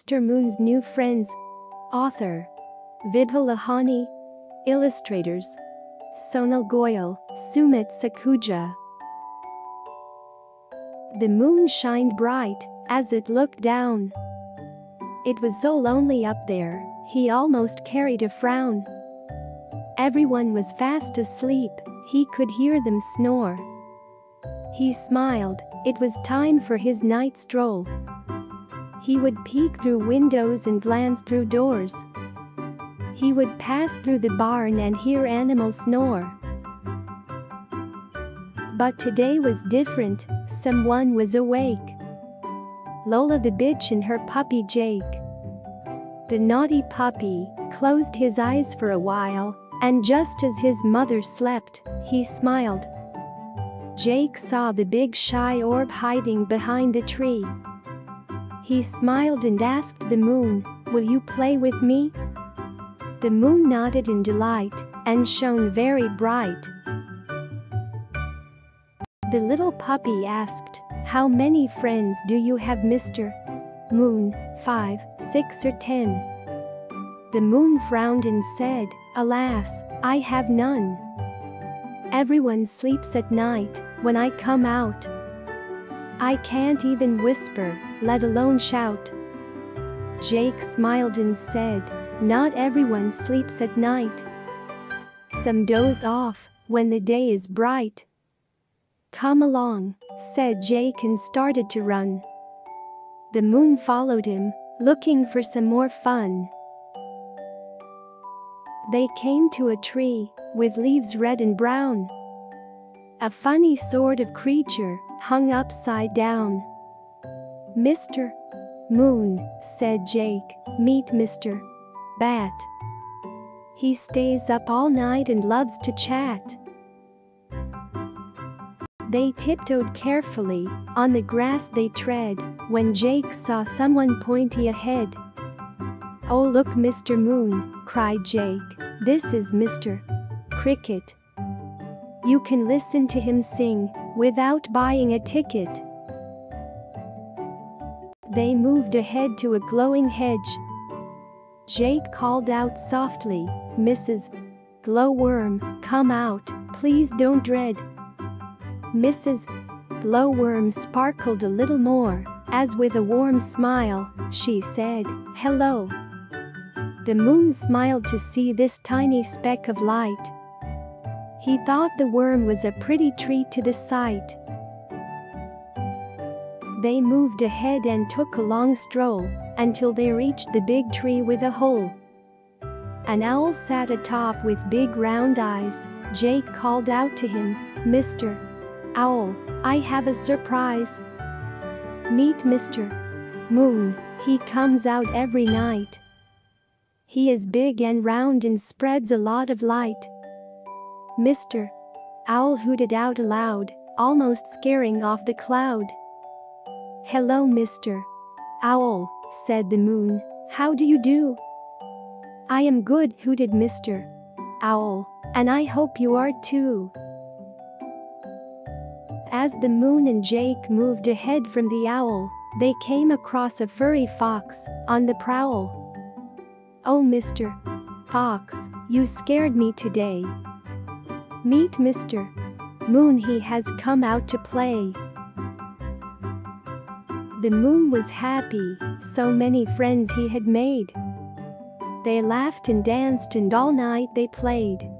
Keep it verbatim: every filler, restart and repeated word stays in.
Mister Moon's New Friends. Author Vibha Lohani. Illustrators Sonal Goyal, Sumit Sakhuja. The moon shined bright as it looked down. It was so lonely up there, he almost carried a frown. Everyone was fast asleep, he could hear them snore. He smiled, it was time for his night stroll. He would peek through windows and glance through doors. He would pass through the barn and hear animals snore. But today was different, someone was awake. Lola the bitch and her puppy Jake. The naughty puppy closed his eyes for a while, and just as his mother slept, he smiled. Jake saw the big shy orb hiding behind the tree. He smiled and asked the moon, "Will you play with me?" The moon nodded in delight and shone very bright. The little puppy asked, "How many friends do you have, Mister Moon? Five, six or ten?" The moon frowned and said, "Alas, I have none. Everyone sleeps at night. When I come out, I can't even whisper, let alone shout." Jake smiled and said, "Not everyone sleeps at night. Some doze off when the day is bright." "Come along," said Jake and started to run. The moon followed him, looking for some more fun. They came to a tree with leaves red and brown. A funny sort of creature hung upside down. "Mister Moon," said Jake, "meet Mister Bat. He stays up all night and loves to chat." They tiptoed carefully, on the grass they tread, when Jake saw someone pointy ahead. "Oh look, Mister Moon," cried Jake, "this is Mister Cricket. You can listen to him sing, without buying a ticket." They moved ahead to a glowing hedge. Jake called out softly, "Missus Glowworm, come out, please don't dread." Missus Glowworm sparkled a little more, as with a warm smile, she said, "Hello." The moon smiled to see this tiny speck of light. He thought the worm was a pretty treat to the sight. They moved ahead and took a long stroll, until they reached the big tree with a hole. An owl sat atop with big round eyes. Jake called out to him, "Mister Owl, I have a surprise. Meet Mister Moon, he comes out every night. He is big and round and spreads a lot of light." Mister Owl hooted out aloud, almost scaring off the cloud. "Hello, Mister Owl," said the moon, "how do you do?" "I am good," hooted Mister Owl, "and I hope you are too." As the moon and Jake moved ahead from the owl, they came across a furry fox, on the prowl. "Oh Mister Fox, you scared me today. Meet Mister Moon, he has come out to play." The moon was happy, so many friends he had made. They laughed and danced and all night they played.